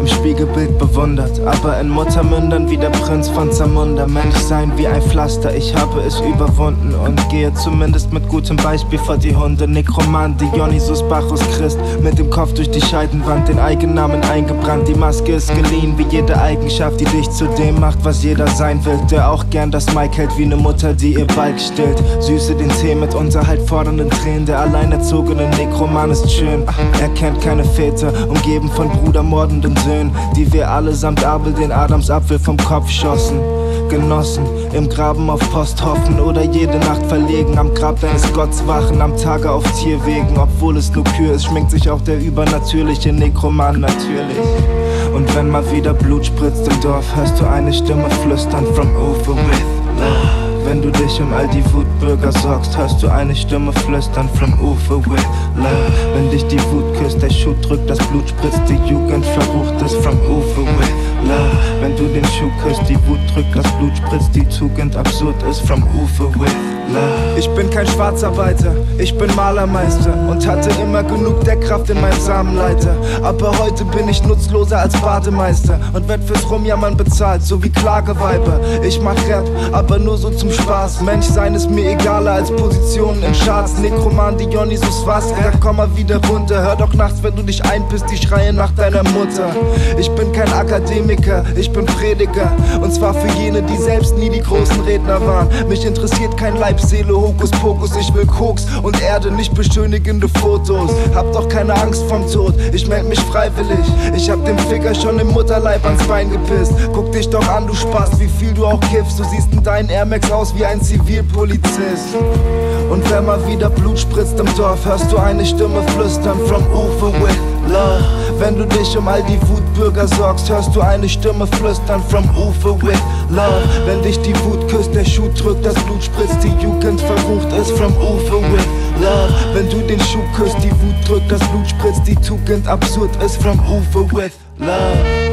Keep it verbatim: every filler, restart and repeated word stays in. Im Spiegelbild bewundert, aber in Muttermündern wie der Prinz von Zamunda. Mensch sein wie ein Pflaster, ich habe es überwunden und gehe zumindest mit gutem Beispiel vor die Hunde. Negroman, Dionysus, Bacchus, Christ, mit dem Kopf durch die Scheidenwand, den Eigennamen eingebrannt. Die Maske ist geliehen, wie jede Eigenschaft, die dich zu dem macht, was jeder sein will. Der auch gern das Mike hält wie eine Mutter, die ihr Balk stillt. Süße den Tee mit Unterhalt fordernden Tränen, der alleinerzogene Negroman ist schön. Er kennt keine Väter, umgeben von brudermordenden Söhnen, die wir allesamt Abel den Adamsapfel vom Kopf schossen. Genossen, im Graben auf Post hoffen oder jede Nacht verlegen, am Grab deines Gotts wachen, am Tage auf Tierwegen. Obwohl es nur Kür ist, schminkt sich auch der übernatürliche Negroman natürlich. Und wenn mal wieder Blut spritzt im Dorf, hörst du eine Stimme flüstern from Uwe with love. Wenn du dich um all die Wutbürger sorgst, hörst du eine Stimme flüstern from Uwe with love. Wenn dich die Wut küsst, der Schuh drückt, das Blut spritzt, die Jugend verrucht ist from Uwe with love. Wenn du den Schuh küsst, die Wut drückt, das Blut spritzt, die Tugend absurd ist from Uwe with love. Ich bin kein Schwarzarbeiter, ich bin Malermeister und hatte immer genug Deckkraft in meinem Samenleiter. Aber heute bin ich nutzloser als Bademeister und werd fürs Rumjammern bezahlt, so wie Klageweiber. Ich mach Rap, aber nur so zum Spaß. Menschsein ist mir egaler als Positionen in Charts. Nekroman, Dionysus, was? Da komm mal wieder runter, hör doch nachts, wenn du dich einpisst, die Schreie nach deiner Mutter. Ich bin kein Akademiker, ich bin Prediger, und zwar für jene, die selbst nie die großen Redner waren. Mich interessiert kein Leib, Seele, Hokuspokus. Ich will Koks und Erde, nicht beschönigende Fotos. Hab doch keine Angst vom Tod, ich meld mich freiwillig. Ich hab dem Ficker schon im Mutterleib ans Bein gepisst. Guck dich doch an, du Spaß, wie viel du auch kiffst. Du siehst in deinen Air Max aus wie ein Zivilpolizist. Und wenn mal wieder Blut spritzt im Dorf, hörst du eine Stimme flüstern from Uwe with love. Wenn du dich um all die Wutbürger sorgst, hörst du eine Stimme flüstern from Uwe with love. Wenn dich die Wut küsst, der Schuh drückt, das Blut spritzt, die Jugend verrucht ist from Uwe with love. Wenn du den Schuh küsst, die Wut drückt, das Blut spritzt, die Tugend absurd ist from Uwe with love.